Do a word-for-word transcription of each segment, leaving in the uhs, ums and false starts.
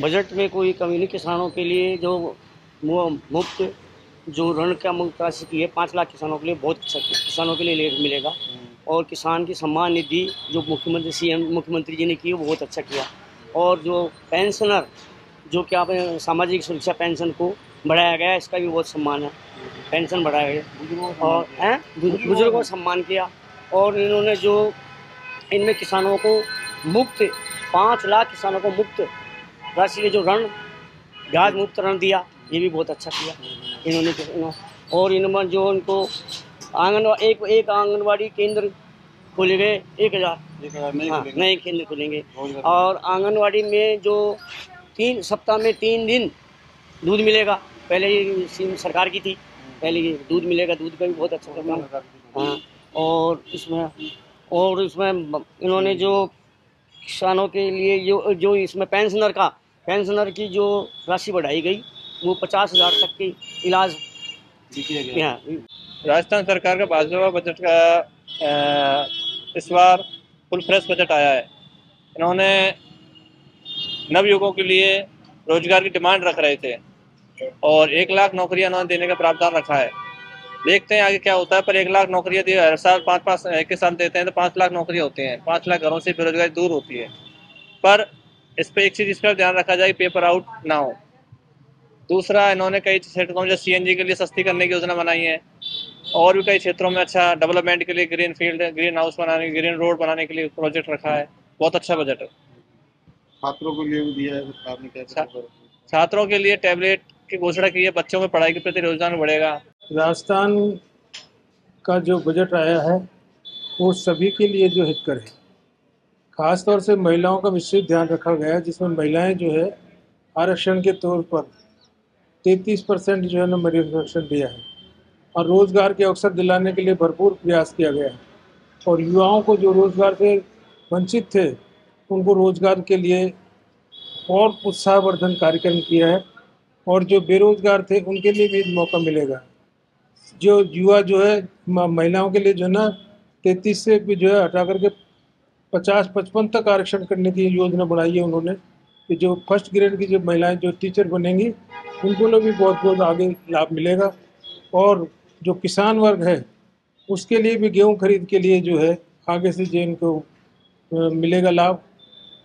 Budget में कोई कमी नहीं। किसानों के लिए जो मुफ्त जो ऋण का मुक्त राशि की है पाँच लाख किसानों के लिए बहुत अच्छा, किसानों के लिए रेट मिलेगा। और किसान की सम्मान निधि जो मुख्यमंत्री सीएम मुख्यमंत्री जी ने की वो बहुत अच्छा किया। और जो पेंशनर जो क्या सामाजिक सुरक्षा पेंशन को बढ़ाया गया, इसका भी बहुत सम्मान है, पेंशन बढ़ाया गया। और हैं बुजुर्गों को सम्मान किया। और इन्होंने जो इनमें किसानों को मुफ्त पाँच लाख किसानों को मुफ्त राशि के जो ऋण ब्याज मुक्त ऋण दिया, ये भी बहुत अच्छा किया इन्होंने किसान। और इन्होंने जो उनको आंगनबाड़ी एक एक आंगनबाड़ी केंद्र खोले गए, एक हज़ार नए केंद्र खोलेंगे। और आंगनबाड़ी में जो तीन सप्ताह में तीन दिन दूध मिलेगा, पहले ये स्कीम सरकार की थी, पहले ये दूध मिलेगा, दूध का भी बहुत अच्छा करना। हाँ, और इसमें और इसमें इन्होंने जो किसानों के लिए जो जो इसमें पेंशनर का पेंशनर की जो राशि बढ़ाई गई वो पचास हज़ार तक की इलाज किया गया। राजस्थान सरकार का बासठवां बजट का आ, इस बार फुल फ्रेश बजट आया है। इन्होंने नवयुवकों के लिए रोजगार की डिमांड रख रहे थे और एक लाख नौकरियां इन्होंने देने का प्रावधान रखा है। देखते हैं आगे क्या होता है, पर एक लाख नौकरियां दी हर साल पाँच पाँच एक साथ देते हैं तो पाँच लाख नौकरियां होती हैं, पाँच लाख घरों से बेरोजगारी दूर होती है। पर इस पर एक चीज़ इसका ध्यान रखा जाए, पेपर आउट ना हो। दूसरा, इन्होंने कई क्षेत्रों में जो सी एन जी के लिए सस्ती करने की योजना बनाई है और भी कई क्षेत्रों में अच्छा डेवलपमेंट के लिए ग्रीन फील्ड ग्रीन हाउस बनाने ग्रीन रोड बनाने के लिए प्रोजेक्ट रखा है। बहुत अच्छा बजट है। छात्रों के लिए भी दिया है सरकार ने, क्या छात्रों के लिए टैबलेट की घोषणा की है, बच्चों में पढ़ाई के प्रति रुझान बढ़ेगा। राजस्थान का जो बजट आया है वो सभी के लिए जो हितकर है, खासतौर से महिलाओं का विशेष ध्यान रखा गया है, जिसमें महिलाएं जो है आरक्षण के तौर पर तैंतीस परसेंट जो है ना आरक्षण दिया है और रोजगार के अवसर दिलाने के लिए भरपूर प्रयास किया गया है। और युवाओं को जो रोजगार से वंचित थे उनको रोजगार के लिए और उत्साहवर्धन कार्यक्रम किया है। और जो बेरोजगार थे उनके लिए भी मौका मिलेगा। जो युवा जो है महिलाओं के लिए जो है ना तैंतीस से भी जो है हटा करके पचास पचपन तक आरक्षण करने की योजना बनाई है उन्होंने, कि जो फर्स्ट ग्रेड की जो महिलाएं जो टीचर बनेंगी उनको भी बहुत बहुत आगे लाभ मिलेगा। और जो किसान वर्ग है उसके लिए भी गेहूं खरीद के लिए जो है आगे से जो इनको मिलेगा लाभ।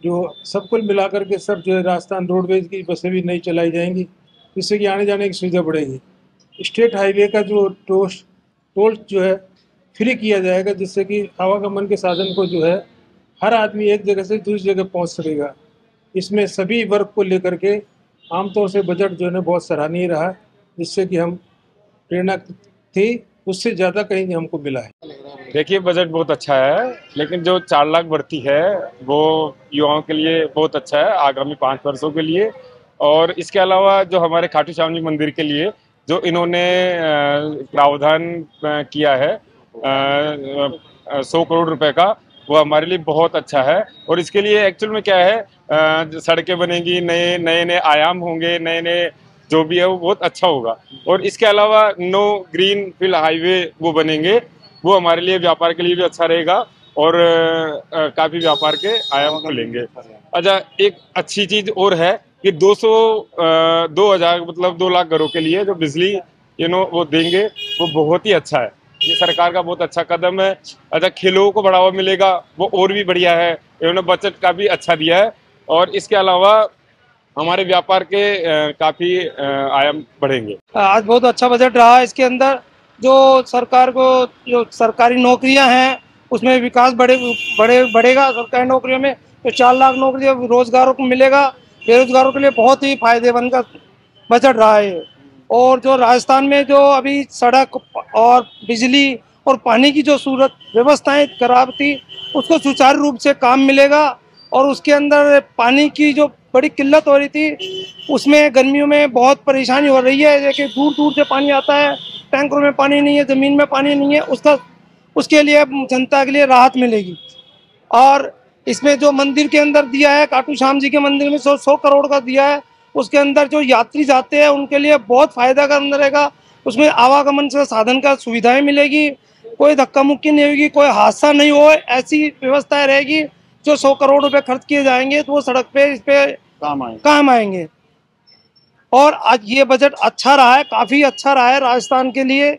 जो सब कुल मिलाकर के सब जो है राजस्थान रोडवेज की बसें भी नई चलाई जाएंगी, जिससे कि आने जाने की सुविधा बढ़ेगी। स्टेट हाईवे का जो टोस्ट टोल जो है फ्री किया जाएगा, जिससे कि आवागमन के साधन को जो है हर आदमी एक जगह से दूसरी जगह पहुंच सकेगा। इसमें सभी वर्ग को लेकर के आमतौर से बजट जो है बहुत सराहनीय रहा, जिससे कि हम प्रेरणा थी उससे ज़्यादा कहीं हमको मिला है। देखिए, बजट बहुत अच्छा है, लेकिन जो चार लाख बढ़ती है वो युवाओं के लिए बहुत अच्छा है आगामी पाँच वर्षों के लिए। और इसके अलावा जो हमारे खाटू श्याम जी मंदिर के लिए जो इन्होंने प्रावधान किया है सौ करोड़ रुपए का, वो हमारे लिए बहुत अच्छा है। और इसके लिए एक्चुअल में क्या है, सड़कें बनेंगी, नए नए नए आयाम होंगे, नए नए जो भी है वो बहुत अच्छा होगा। और इसके अलावा नो ग्रीन फील्ड हाईवे वो बनेंगे, वो हमारे लिए व्यापार के लिए भी अच्छा रहेगा और काफ़ी व्यापार के आयाम खुलेंगे। अच्छा, एक अच्छी चीज़ और है कि दो सौ दो हज़ार मतलब दो लाख घरों के लिए जो बिजली यू नो वो देंगे, वो बहुत ही अच्छा है। ये सरकार का बहुत अच्छा कदम है। अच्छा, खेलों को बढ़ावा मिलेगा, वो और भी बढ़िया है। इन्होंने बजट का भी अच्छा दिया है। और इसके अलावा हमारे व्यापार के काफ़ी आयाम बढ़ेंगे। आज बहुत अच्छा बजट रहा। इसके अंदर जो सरकार को जो सरकारी नौकरियां हैं उसमें विकास बढ़े बढ़े बढ़ेगा। सरकारी नौकरियों में जो चार लाख नौकरियां रोजगारों को मिलेगा, बेरोजगारों के लिए बहुत ही फायदेमंद का बजट रहा है। और जो राजस्थान में जो अभी सड़क और बिजली और पानी की जो सूरत व्यवस्थाएँ खराब थी उसको सुचारू रूप से काम मिलेगा। और उसके अंदर पानी की जो बड़ी किल्लत हो रही थी उसमें गर्मियों में बहुत परेशानी हो रही है, जैसे दूर दूर से पानी आता है, टैंकरों में पानी नहीं है, ज़मीन में पानी नहीं है, उसका उसके लिए जनता के लिए राहत मिलेगी। और इसमें जो मंदिर के अंदर दिया है, खाटू श्याम जी के मंदिर में सौ सौ करोड़ का दिया है, उसके अंदर जो यात्री जाते हैं उनके लिए बहुत फ़ायदा का अंदर रहेगा। उसमें आवागमन से साधन का सुविधाएँ मिलेगी, कोई धक्का मुक्की नहीं होगी, कोई हादसा नहीं हो, ऐसी व्यवस्थाएँ रहेगी। जो सौ करोड़ रुपए खर्च किए जाएंगे तो वो सड़क पे इस पे काम आएंगे काम आएंगे और आज ये बजट अच्छा रहा है, काफ़ी अच्छा रहा है राजस्थान के लिए।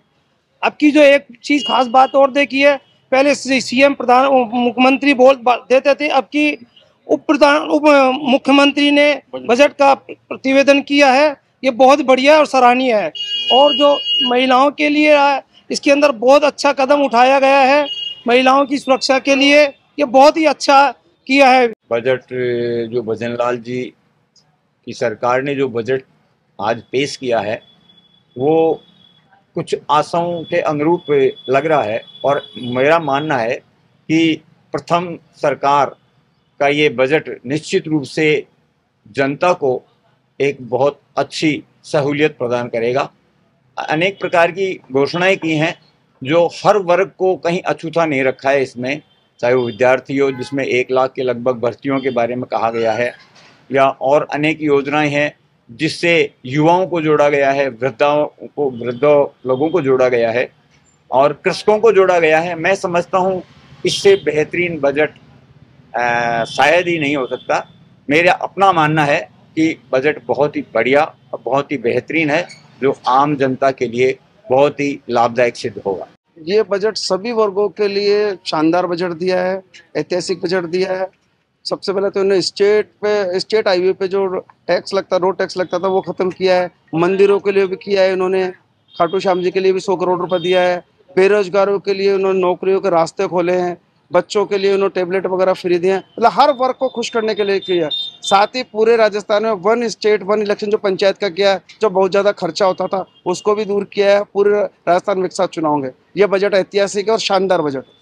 अब की जो एक चीज़ खास बात और देखी है, पहले सीएम प्रधान मुख्यमंत्री बोल देते थे, अब की उप प्रधान उप मुख्यमंत्री ने बजट का प्रतिवेदन किया है, ये बहुत बढ़िया और सराहनीय है। और जो महिलाओं के लिए इसके अंदर बहुत अच्छा कदम उठाया गया है, महिलाओं की सुरक्षा के लिए ये बहुत ही अच्छा किया है। बजट जो भजनलाल जी की सरकार ने जो बजट आज पेश किया है वो कुछ आशाओं के अनुरूप लग रहा है, और मेरा मानना है कि प्रथम सरकार का ये बजट निश्चित रूप से जनता को एक बहुत अच्छी सहूलियत प्रदान करेगा। अनेक प्रकार की घोषणाएं की हैं जो हर वर्ग को कहीं अछूता नहीं रखा है इसमें, चाहे वो विद्यार्थी हो जिसमें एक लाख के लगभग भर्तियों के बारे में कहा गया है, या और अनेक योजनाएं हैं जिससे युवाओं को जोड़ा गया है, वृद्धाओं को वृद्धों लोगों को जोड़ा गया है और कृषकों को जोड़ा गया है। मैं समझता हूँ इससे बेहतरीन बजट शायद ही नहीं हो सकता। मेरा अपना मानना है कि बजट बहुत ही बढ़िया और बहुत ही बेहतरीन है, जो आम जनता के लिए बहुत ही लाभदायक सिद्ध होगा। ये बजट सभी वर्गों के लिए शानदार बजट दिया है, ऐतिहासिक बजट दिया है। सबसे पहले तो इन्होंने स्टेट पे स्टेट हाईवे पे जो टैक्स लगता रोड टैक्स लगता था वो ख़त्म किया है, मंदिरों के लिए भी किया है इन्होंने, खाटू श्याम जी के लिए भी सौ करोड़ रुपये दिया है, बेरोजगारों के लिए उन्होंने नौकरियों के रास्ते खोले हैं, बच्चों के लिए उन्होंने टेबलेट वगैरह फ्री दिए हैं, मतलब हर वर्ग को खुश करने के लिए किया। साथ ही पूरे राजस्थान में वन स्टेट वन इलेक्शन जो पंचायत का किया है, जो बहुत ज़्यादा खर्चा होता था उसको भी दूर किया है, पूरे राजस्थान में एक साथ चुनाव होंगे। ये बजट ऐतिहासिक है और शानदार बजट है।